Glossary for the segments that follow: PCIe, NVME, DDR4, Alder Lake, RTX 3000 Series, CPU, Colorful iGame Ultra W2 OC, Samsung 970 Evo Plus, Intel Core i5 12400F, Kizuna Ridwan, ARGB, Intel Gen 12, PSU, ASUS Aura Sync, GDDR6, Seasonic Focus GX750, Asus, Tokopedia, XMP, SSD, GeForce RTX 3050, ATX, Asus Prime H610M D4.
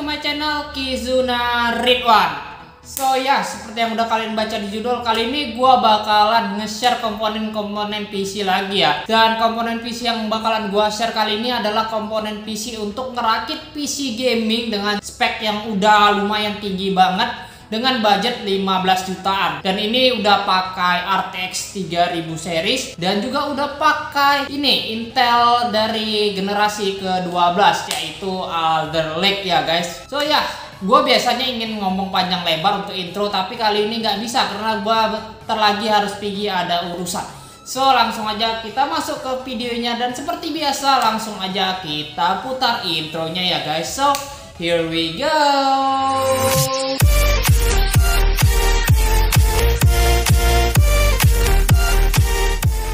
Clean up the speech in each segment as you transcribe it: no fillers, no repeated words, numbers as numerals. to my channel Kizuna Ridwan. So ya, seperti yang udah kalian baca di judul, kali ini gua bakalan nge-share komponen-komponen PC lagi ya. Dan komponen PC yang bakalan gua share kali ini adalah komponen PC untuk ngerakit PC gaming dengan spek yang udah lumayan tinggi banget dengan budget 15 jutaan. Dan ini udah pakai RTX 3000 series dan juga udah pakai ini Intel dari generasi ke-12 yaitu Alder Lake ya guys. So ya, gue biasanya ingin ngomong panjang lebar untuk intro, tapi kali ini nggak bisa karena gue bentar lagi harus pergi ada urusan. So langsung aja kita masuk ke videonya, dan seperti biasa langsung aja kita putar intronya ya guys. So here we go.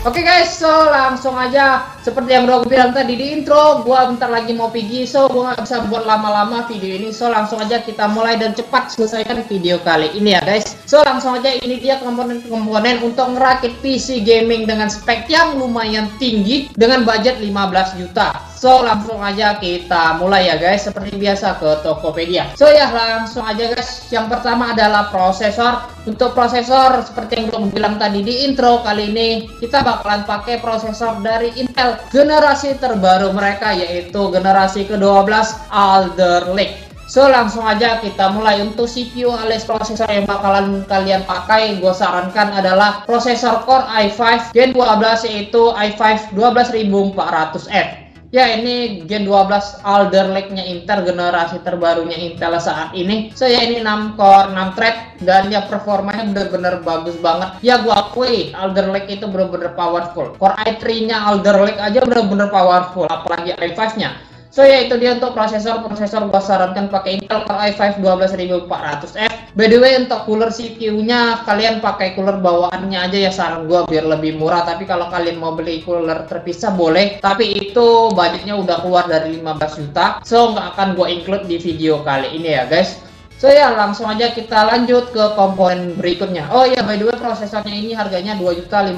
Oke guys, so langsung aja seperti yang udah gue bilang tadi di intro, gue bentar lagi mau pergi, so gue gak bisa buat lama-lama video ini. So langsung aja kita mulai dan cepat selesaikan video kali ini ya guys. So langsung aja, ini dia komponen-komponen untuk ngerakit PC gaming dengan spek yang lumayan tinggi dengan budget 15 juta. So langsung aja kita mulai ya guys, seperti biasa ke Tokopedia. So ya langsung aja guys, yang pertama adalah prosesor. Untuk prosesor, seperti yang belum bilang tadi di intro, kali ini kita bakalan pakai prosesor dari Intel generasi terbaru mereka, yaitu generasi ke-12 Alder Lake. So langsung aja kita mulai. Untuk CPU alias prosesor yang bakalan kalian pakai, gue sarankan adalah prosesor Core i5 Gen 12 yaitu i5 12400F. Ya, ini Gen 12 Alder Lake-nya Intel, generasi terbarunya Intel saat ini. So ya, ini 6 core 6 thread dan ya performanya bener-bener bagus banget. Ya gua akui Alder Lake itu bener-bener powerful. Core i3-nya Alder Lake aja bener-bener powerful, apalagi i5-nya. So ya, itu dia untuk prosesor gua sarankan pakai Intel Core i5 12400F. By the way, untuk cooler CPU-nya kalian pakai cooler bawaannya aja ya, saran gua biar lebih murah. Tapi kalau kalian mau beli cooler terpisah boleh, tapi itu budgetnya udah keluar dari 15 juta. So nggak akan gua include di video kali ini ya guys. So ya, langsung aja kita lanjut ke komponen berikutnya. Oh ya, by the way, prosesornya ini harganya 2.575.000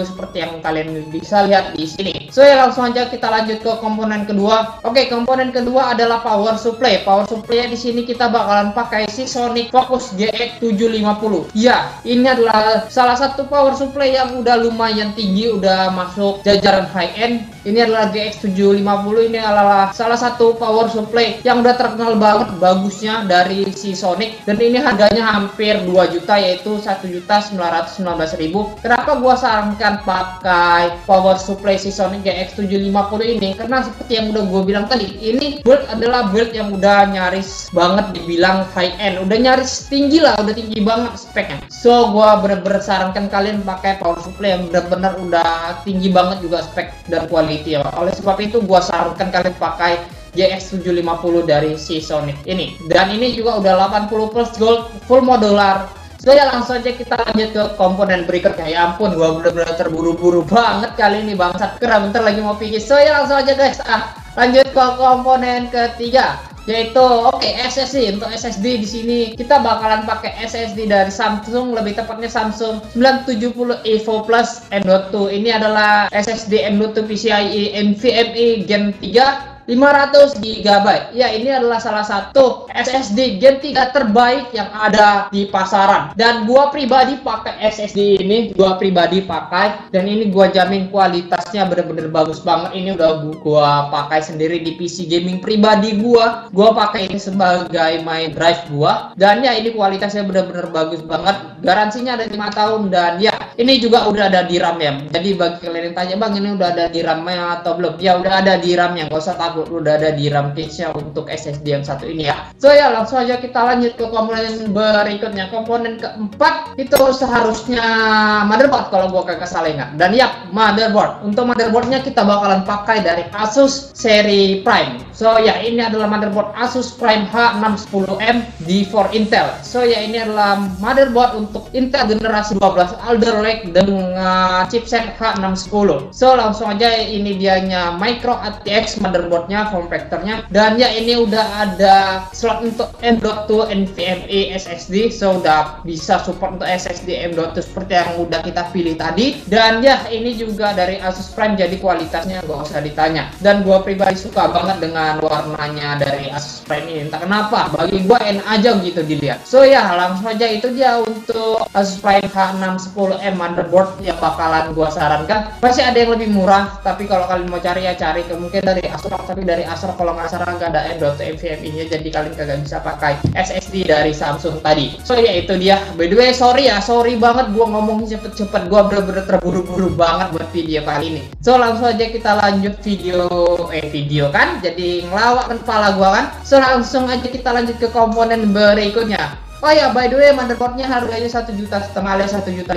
seperti yang kalian bisa lihat di sini. So ya, langsung aja kita lanjut ke komponen kedua. Oke, komponen kedua adalah power supply. Power supply di sini kita bakalan pakai Seasonic Focus GX750. Ya, ini adalah salah satu power supply yang udah lumayan tinggi, udah masuk jajaran high end. Ini adalah GX750, ini adalah salah satu power supply yang udah terkenal banget bagusnya dari Seasonic. Dan ini harganya hampir 2 juta, yaitu 1.919.000. Kenapa gua sarankan pakai power supply Seasonic GX750 ini? Karena seperti yang udah gue bilang tadi, ini build adalah build yang udah nyaris banget dibilang high end, udah nyaris tinggi lah, udah tinggi banget speknya. So gua bener-bener sarankan kalian pakai power supply yang bener-bener udah tinggi banget juga spek dan quality ya. Oleh sebab itu gua sarankan kalian pakai GX750 dari Seasonic ini. Dan ini juga udah 80 plus gold full modular. So ya, langsung aja kita lanjut ke komponen berikutnya. Ya ampun, gua bener-bener terburu-buru banget kali ini bangsat, karena bentar lagi mau pergi. So ya, langsung aja guys, lanjut ke komponen ketiga, yaitu SSD. Untuk SSD di sini kita bakalan pakai SSD dari Samsung, lebih tepatnya Samsung 970 Evo Plus M.2. Ini adalah SSD M.2 PCIe NVMe Gen 3 500GB. Ya, ini adalah salah satu SSD Gen 3 terbaik yang ada di pasaran. Dan gua pribadi pakai SSD ini, dan ini gua jamin kualitasnya bener-bener bagus banget. Ini udah gua pakai sendiri di PC gaming pribadi gua. Gua pakai ini sebagai main drive gua. Dan ya, ini kualitasnya bener-bener bagus banget. Garansinya ada 5 tahun, dan ya, ini juga udah ada di RAM ya. Jadi bagi kalian yang tanya, "Bang, ini udah ada di RAM-nya atau belum?" Ya, udah ada di RAM-nya. Gak usah takut, udah ada di RAM case-nya untuk SSD yang satu ini ya. So ya, langsung aja kita lanjut ke komponen berikutnya. Komponen keempat itu seharusnya motherboard kalau gua kagak salah ingat. Dan ya, motherboard. Untuk motherboardnya kita bakalan pakai dari Asus seri Prime. So ya, ini adalah motherboard Asus Prime H610M D4 Intel. So ya, ini adalah motherboard untuk Intel generasi 12 Alder Lake dengan chipset H610. So langsung aja, ini dianya Micro ATX motherboard nya, form factor-nya. Dan ya, ini udah ada slot untuk M.2 NVMe SSD, so udah bisa support untuk SSD M.2 seperti yang udah kita pilih tadi. Dan ya, ini juga dari Asus Prime, jadi kualitasnya gak usah ditanya. Dan gua pribadi suka banget dengan pilihan warnanya dari Asus Prime ini, entah kenapa bagi gua enak aja gitu dilihat. So ya langsung aja itu dia untuk Asus Prime H610M motherboard yang bakalan gua sarankan. Masih ada yang lebih murah, tapi kalau kalian mau cari ya cari mungkin dari Asus, tapi dari Asus kalau nggak salah nggak ada NVMe-nya, jadi kalian kagak bisa pakai SSD dari Samsung tadi. So ya itu dia. By the way sorry ya, sorry banget gua ngomong cepet-cepet, gua bener-bener terburu-buru banget buat video kali ini. So langsung aja kita lanjut video kan, jadi ngelawak kan kepala gua kan. So langsung aja kita lanjut ke komponen berikutnya. Oh ya, by the way, motherboardnya harganya 1,5 juta alias 1.500.000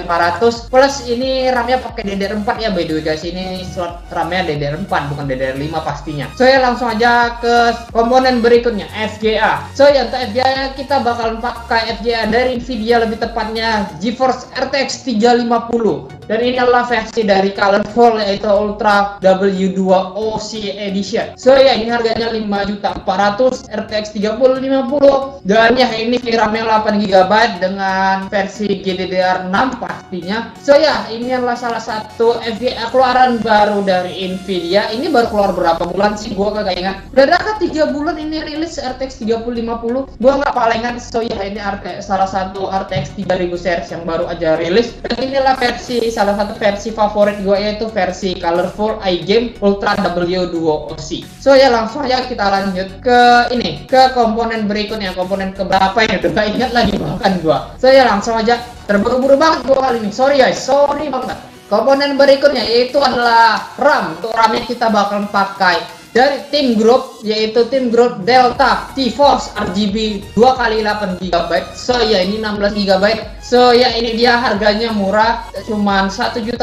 plus ini RAM-nya pakai DDR4 ya, by the way guys, ini slot RAM-nya DDR4 bukan DDR5 pastinya. So ya langsung aja ke komponen berikutnya, FGA. So ya untuk FGA kita bakalan pakai FGA dari Nvidia, lebih tepatnya GeForce RTX 3050. Dan ini adalah versi dari Colorful, yaitu Ultra W2 OC Edition. So ya ini harganya 5.400.000 RTX 3050. Dan ya ini RAM-nya 8GB dengan versi GDDR6 pastinya. So ya ini adalah salah satu FGA keluaran baru dari Nvidia. Ini baru keluar berapa bulan sih, gua kagak ingat. Udah dekat 3 bulan ini rilis RTX 3050. Gua nggak palingan. So ya ini salah satu RTX 3000 series yang baru aja rilis. Dan inilah versi, salah satu versi favorit gue, yaitu versi Colorful iGame Ultra W2 OC. So ya langsung aja kita lanjut ke ini, ke komponen berikutnya. Komponen keberapa ya, udah gak ingat lagi bahkan gue. So ya langsung aja, terburu-buru banget gue kali ini, sorry guys, sorry banget. Komponen berikutnya yaitu adalah RAM. Untuk RAM-nya kita bakal pakai dari Team Group, yaitu Team Group T-Force RGB 2x8GB. So ya ini 16GB. So ya ini dia, harganya murah, cuman 1.235.000.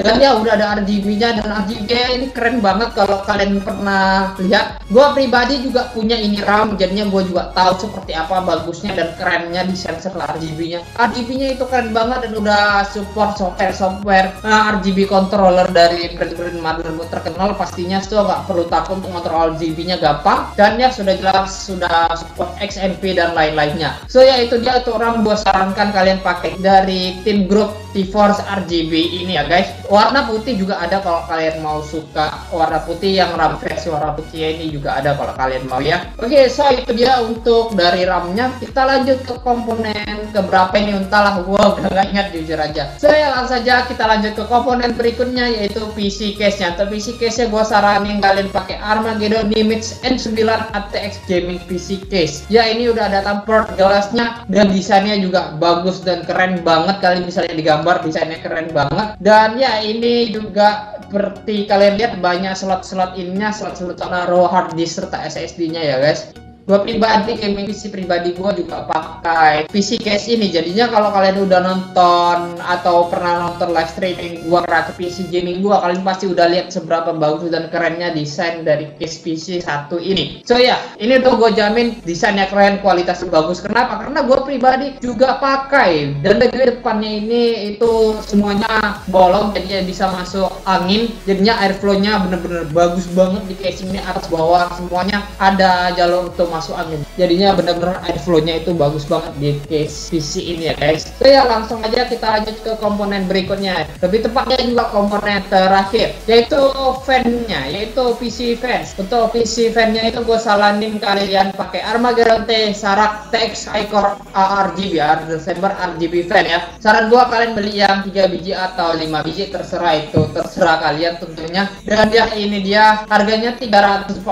Dan ya udah ada RGB-nya, dan RGB ini keren banget kalau kalian pernah lihat. Gua pribadi juga punya ini RAM, jadinya gua juga tahu seperti apa bagusnya dan kerennya di sensor RGB-nya. RGB-nya itu keren banget, dan udah support software RGB controller dari brand-brand motherboard terkenal pastinya. So nggak perlu takut untuk kontrol RGB-nya, gampang. Dan ya sudah jelas sudah support XMP dan lain-lainnya. So ya itu dia, untuk RAM gue sarankan kalian pakai dari Team Group T-Force RGB ini ya guys. Warna putih juga ada kalau kalian mau suka warna putih, yang RAM versi warna putih ini juga ada kalau kalian mau ya. Oke, so itu dia untuk dari RAM-nya. Kita lanjut ke komponen keberapa ini, entahlah gue udah nggak ingat jujur aja. So ya langsung saja kita lanjut ke komponen berikutnya, yaitu PC case-nya. Untuk PC case gue saranin kalian pakai Armageddon N9 ATX Gaming PC Case. Ya ini udah ada tempered gelasnya, dan desainnya juga bagus dan keren banget. Kalian bisa lihat di gambar, desainnya keren banget. Dan ya ini juga seperti kalian lihat banyak slot-slot ininya, slot-slot naruh hard disk serta SSD-nya ya guys. Gue pribadi, gaming PC pribadi gue juga pakai PC case ini. Jadinya kalau kalian udah nonton atau pernah nonton live streaming gue ke PC gaming gue, kalian pasti udah lihat seberapa bagus dan kerennya desain dari case PC satu ini. So ya, ini udah gue jamin desainnya keren, kualitasnya bagus. Kenapa? Karena gue pribadi juga pakai. Dan dari depannya ini itu semuanya bolong, jadinya bisa masuk angin. Jadinya airflow-nya bener-bener bagus banget di case ini, atas bawah semuanya ada jalur untuk masuk angin. Jadinya benar-benar airflow-nya itu bagus banget di case PC ini ya guys. So ya langsung aja kita lanjut ke komponen berikutnya. Lebih tepatnya juga komponen terakhir, yaitu fan-nya, yaitu PC fans. Untuk PC fan-nya itu gue saranin kalian pakai Armageddon T-Sarak TX Core ARGB, December RGB fan ya. Saran gue kalian beli yang 3 biji atau 5 biji terserah, itu terserah kalian tentunya. Dan ya ini dia, harganya 348,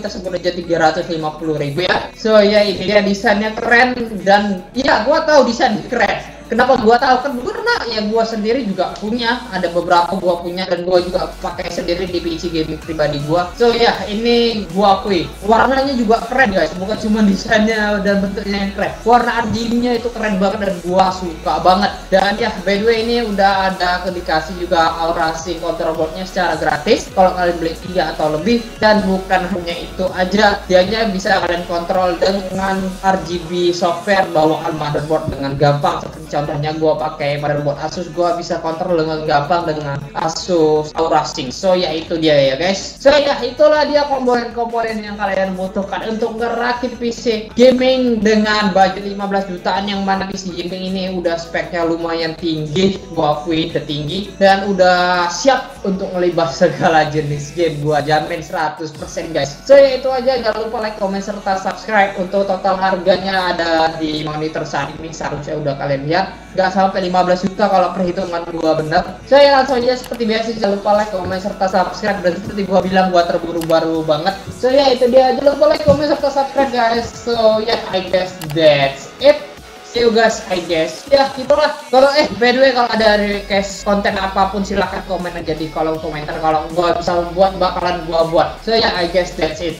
kita sebut aja 350.000 ya. So ya ini dia, desainnya keren. Dan ya gua tahu desain keren. Kenapa gua tahu? Kan karena ya gua sendiri juga punya, ada beberapa gua punya, dan gua juga pakai sendiri di PC gaming pribadi gua. So ya ini gua akui warnanya juga keren guys, bukan cuma desainnya dan bentuknya yang keren, warna RGB-nya itu keren banget dan gua suka banget. Dan ya by the way ini udah ada dikasih juga Aura Sync control board-nya secara gratis kalau kalian beli 3 atau lebih. Dan bukan hanya itu aja, dianya bisa kalian kontrol dengan RGB software bawaan motherboard dengan gampang seperti Contohnya gue pakai motherboard Asus, gue bisa kontrol dengan gampang dengan Asus Aura Sync. So ya itu dia ya guys. So ya itulah dia komponen-komponen yang kalian butuhkan untuk ngerakit PC gaming dengan budget 15 jutaan, yang mana PC gaming ini udah speknya lumayan tinggi, gue akui tertinggi, dan udah siap untuk ngelibas segala jenis game, gue jamin 100% guys. So ya itu aja, jangan lupa like, comment, serta subscribe. Untuk total harganya ada di monitor saat ini, seharusnya udah kalian lihat, nggak sampai 15 juta kalau perhitungan gua benar. Saya langsung aja seperti biasa, jangan lupa like, komen, serta subscribe, dan seperti gua bilang gua terburu-buru banget. So ya itu dia, jangan lupa like, komen, serta subscribe guys. So ya I guess that's it. See you guys, I guess. Ya gitulah. Kalau by the way, kalau ada request konten apapun silahkan komen aja di kolom komentar. Kalau gua bisa buat bakalan gua buat. So ya I guess that's it.